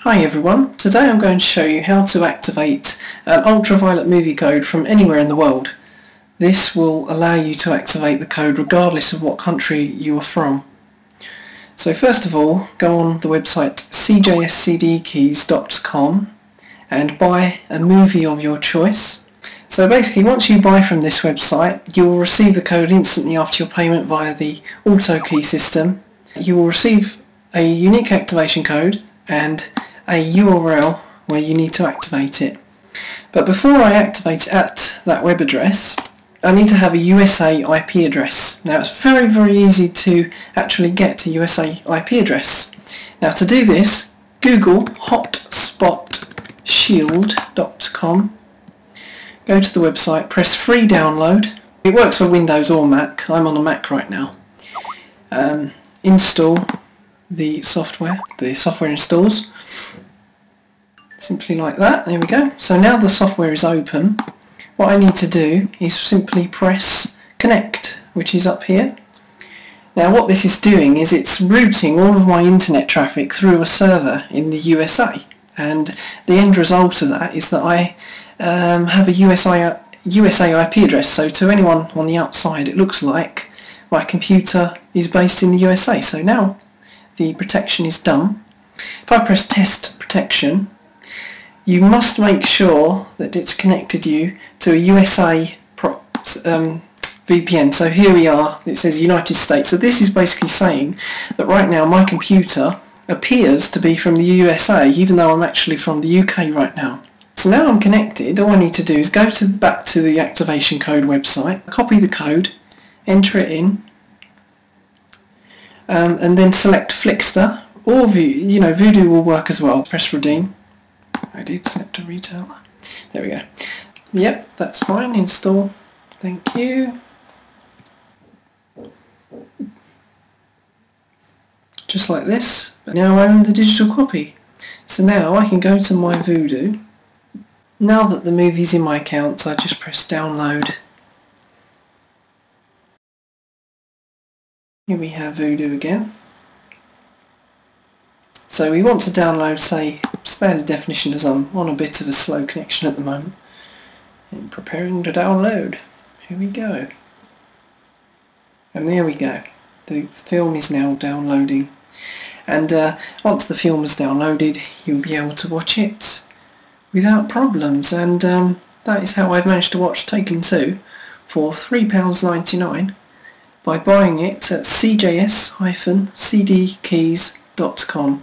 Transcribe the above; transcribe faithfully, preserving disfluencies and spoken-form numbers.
Hi everyone, today I'm going to show you how to activate an ultraviolet movie code from anywhere in the world. This will allow you to activate the code regardless of what country you are from. So first of all, go on the website c j s c d keys dot com and buy a movie of your choice. So basically, once you buy from this website, you will receive the code instantly after your payment via the AutoKey system. You will receive a unique activation code and a U R L where you need to activate it. But before I activate it at that web address, I need to have a U S A I P address. Now it's very very easy to actually get a U S A I P address. Now to do this, Google hotspot shield dot com, go to the website, press free download. It works for Windows or Mac. I'm on a Mac right now. Um, install the software. The software installs simply like that. There we go. So now the software is open. What I need to do is simply press connect, which is up here. Now what this is doing is it's routing all of my internet traffic through a server in the U S A, and the end result of that is that I um, have a U S A I P address, so to anyone on the outside it looks like my computer is based in the U S A. So now the protection is done. If I press test protection, you must make sure that it's connected you to a U S A um, V P N. So here we are, it says United States. So this is basically saying that right now my computer appears to be from the U S A, even though I'm actually from the U K right now. So now I'm connected, all I need to do is go to back to the activation code website, copy the code, enter it in, Um, and then select Flixster or Vudu. You know, Vudu will work as well. Press redeem. I did select a retailer. There we go. Yep, that's fine. Install. Thank you. Just like this. Now I own the digital copy. So now I can go to my Vudu. Now that the movie's in my account, I just press download. Here we have Vudu again. So we want to download, say, standard definition, as I'm on a bit of a slow connection at the moment. I'm preparing to download. Here we go. And there we go. The film is now downloading. And uh, once the film is downloaded, you'll be able to watch it without problems. And um, that is how I've managed to watch Taken two for three pounds ninety-nine. By buying it at c j s c d keys dot com.